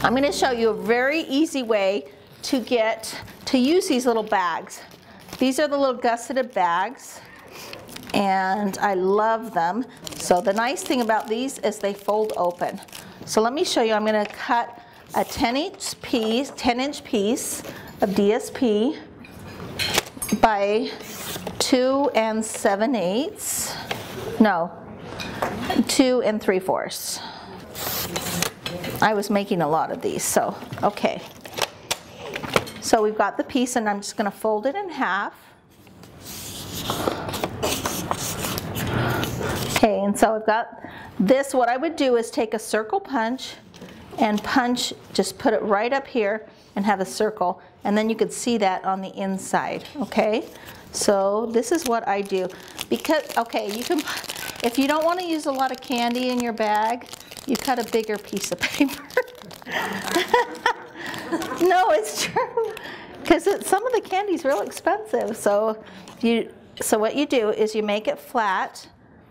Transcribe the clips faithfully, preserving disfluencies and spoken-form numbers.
I'm going to show you a very easy way to get to use these little bags. These are the little gusseted bags, and I love them. So the nice thing about these is they fold open. So let me show you. I'm going to cut a ten inch piece, ten inch piece of D S P by two and seven eighths. No, two and three fourths. I was making a lot of these, so okay. So we've got the piece, and I'm just going to fold it in half. Okay, and so I've got this. What I would do is take a circle punch and punch, just put it right up here and have a circle, and then you could see that on the inside, okay? So this is what I do. Because, okay, you can, if you don't want to use a lot of candy in your bag, you cut a bigger piece of paper. No, it's true, because it, some of the candy's real expensive. So you, so what you do is you make it flat,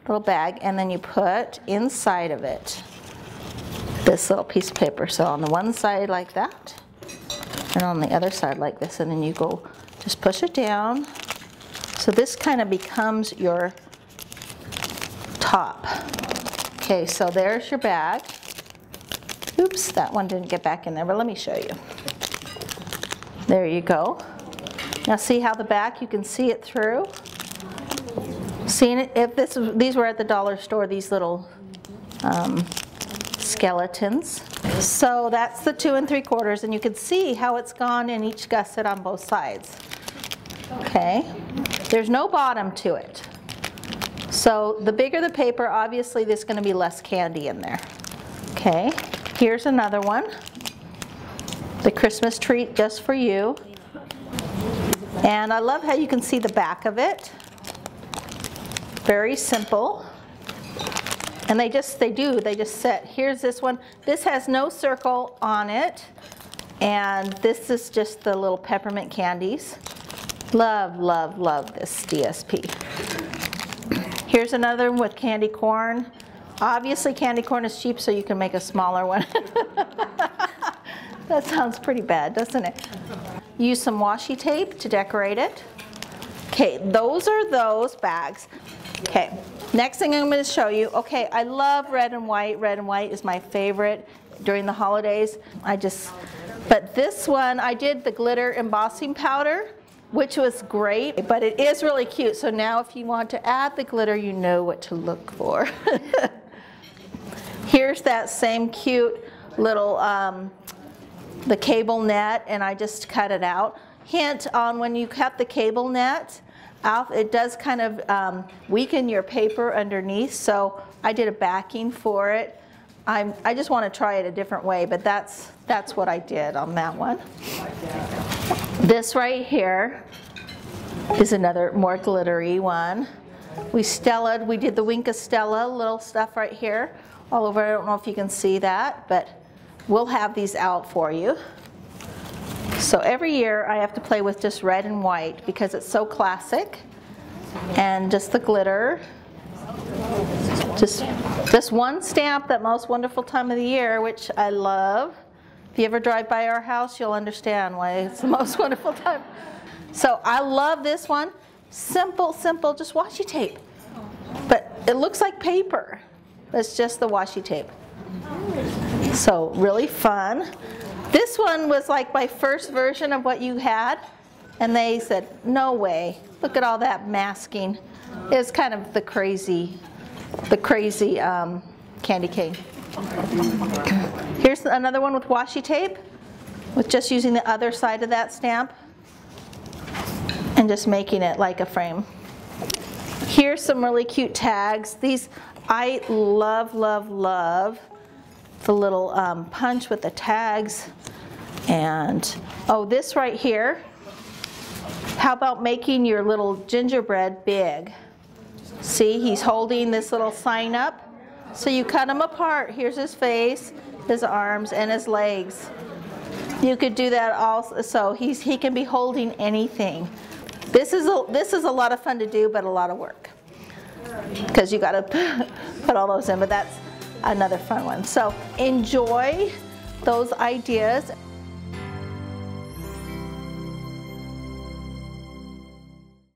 little bag, and then you put inside of it this little piece of paper. So on the one side like that, and on the other side like this, and then you go just push it down. So this kind of becomes your top. Okay, so there's your bag. Oops, that one didn't get back in there, but let me show you. There you go. Now see how the back, you can see it through. Seeing it, if this, these were at the dollar store, these little um, skeletons. So that's the two and three quarters, and you can see how it's gone in each gusset on both sides. Okay, there's no bottom to it. So the bigger the paper, obviously there's gonna be less candy in there. Okay. Here's another one, the Christmas treat just for you. And I love how you can see the back of it. Very simple. And they just, they do, they just sit. Here's this one. This has no circle on it. And this is just the little peppermint candies. Love, love, love this D S P. Here's another one with candy corn. Obviously candy corn is cheap, so you can make a smaller one. That sounds pretty bad, doesn't it? Use some washi tape to decorate it. Okay, those are those bags. Okay, next thing I'm going to show you. Okay, I love red and white. Red and white is my favorite during the holidays. I just, but this one, I did the glitter embossing powder, which was great, but it is really cute. So now if you want to add the glitter, you know what to look for. Here's that same cute little, um, the cable net, and I just cut it out. Hint on when you cut the cable net out, it does kind of um, weaken your paper underneath, so I did a backing for it. I'm, I just want to try it a different way, but that's, that's what I did on that one. This right here is another more glittery one. We Stellaed, we did the Wink of Stella little stuff right here all over. I don't know if you can see that, but we'll have these out for you. So every year I have to play with just red and white because it's so classic, and just the glitter. Just, just one stamp, that most wonderful time of the year, which I love. If you ever drive by our house, you'll understand why it's the most wonderful time. So I love this one. Simple, simple, just washi tape. But it looks like paper. It's just the washi tape. So really fun. This one was like my first version of what you had. And they said, no way. Look at all that masking. It's kind of the crazy, the crazy um, candy cane. Here's another one with washi tape, with just using the other side of that stamp and just making it like a frame. Here's some really cute tags. These, I love, love, love the little um, punch with the tags. And oh, this right here, how about making your little gingerbread big? See, he's holding this little sign up. So you cut him apart. Here's his face, his arms, and his legs. You could do that also, so he's, he can be holding anything. This is, a, this is a lot of fun to do, but a lot of work, because you got to put all those in, but that's another fun one. So enjoy those ideas.